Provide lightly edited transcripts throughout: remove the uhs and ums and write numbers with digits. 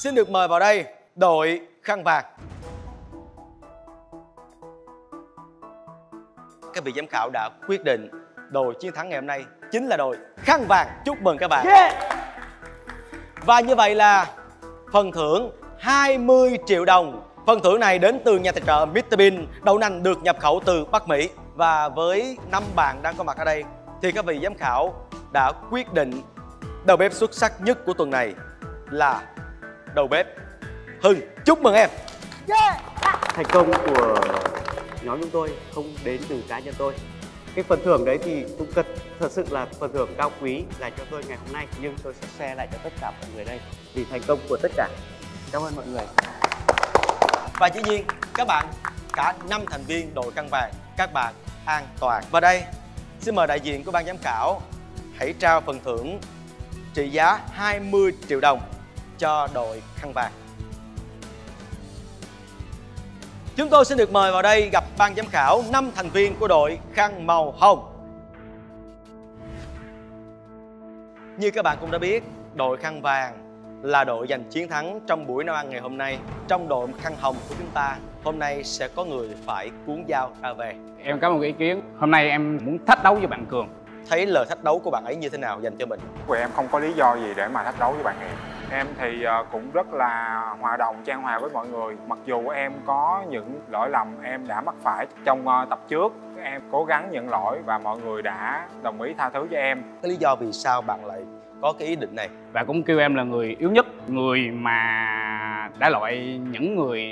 Xin được mời vào đây đội khăn vàng. Các vị giám khảo đã quyết định đội chiến thắng ngày hôm nay chính là đội khăn vàng. Chúc mừng các bạn. Và như vậy là phần thưởng 20 triệu đồng. Phần thưởng này đến từ nhà tài trợ Mr Bean, đậu nành được nhập khẩu từ Bắc Mỹ. Và với 5 bạn đang có mặt ở đây thì các vị giám khảo đã quyết định đầu bếp xuất sắc nhất của tuần này là đầu bếp Hưng. Chúc mừng em. Thành công của nhóm chúng tôi không đến từ cá nhân tôi. Cái phần thưởng đấy thì cũng thật sự là phần thưởng cao quý dành cho tôi ngày hôm nay, nhưng tôi sẽ share lại cho tất cả mọi người đây vì thành công của tất cả. Cảm ơn mọi người. Và dĩ nhiên các bạn, cả 5 thành viên đội khăn vàng, các bạn an toàn. Và đây, xin mời đại diện của ban giám khảo hãy trao phần thưởng trị giá 20 triệu đồng cho đội khăn vàng. Chúng tôi xin được mời vào đây gặp ban giám khảo 5 thành viên của đội khăn màu hồng. Như các bạn cũng đã biết, đội khăn vàng là đội giành chiến thắng trong buổi nấu ăn ngày hôm nay. Trong đội khăn hồng của chúng ta, hôm nay sẽ có người phải cuốn dao ra về. Em có một ý kiến, hôm nay em muốn thách đấu với bạn Cường. Thấy lời thách đấu của bạn ấy như thế nào dành cho mình? Của em không có lý do gì để mà thách đấu với bạn ấy. Em thì cũng rất là hòa đồng, chan hòa với mọi người. Mặc dù em có những lỗi lầm em đã mắc phải trong tập trước, em cố gắng nhận lỗi và mọi người đã đồng ý tha thứ cho em. Cái lý do vì sao bạn lại có cái ý định này? Và cũng kêu em là người yếu nhất, người mà đã loại những người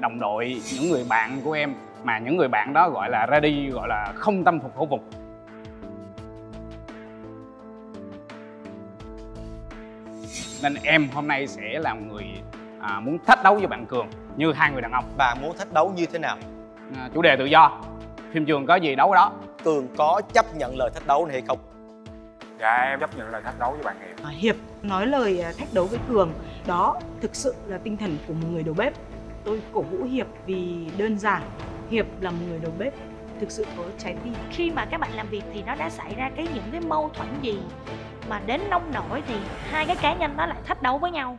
đồng đội, những người bạn của em, mà những người bạn đó gọi là ra đi, gọi là không tâm phục khẩu phục. Nên em hôm nay sẽ là người muốn thách đấu với bạn Cường như hai người đàn ông. Bạn muốn thách đấu như thế nào? Chủ đề tự do, phim trường có gì đấu đó. Cường có chấp nhận lời thách đấu này hay không? Dạ em chấp nhận lời thách đấu với bạn Hiệp. Hiệp nói lời thách đấu với Cường, đó thực sự là tinh thần của một người đầu bếp. Tôi cổ vũ Hiệp vì đơn giản, Hiệp là một người đầu bếp thực sự có trái tim. Khi mà các bạn làm việc thì nó đã xảy ra những cái mâu thuẫn gì mà đến nông nổi thì hai cái cá nhân nó lại thách đấu với nhau.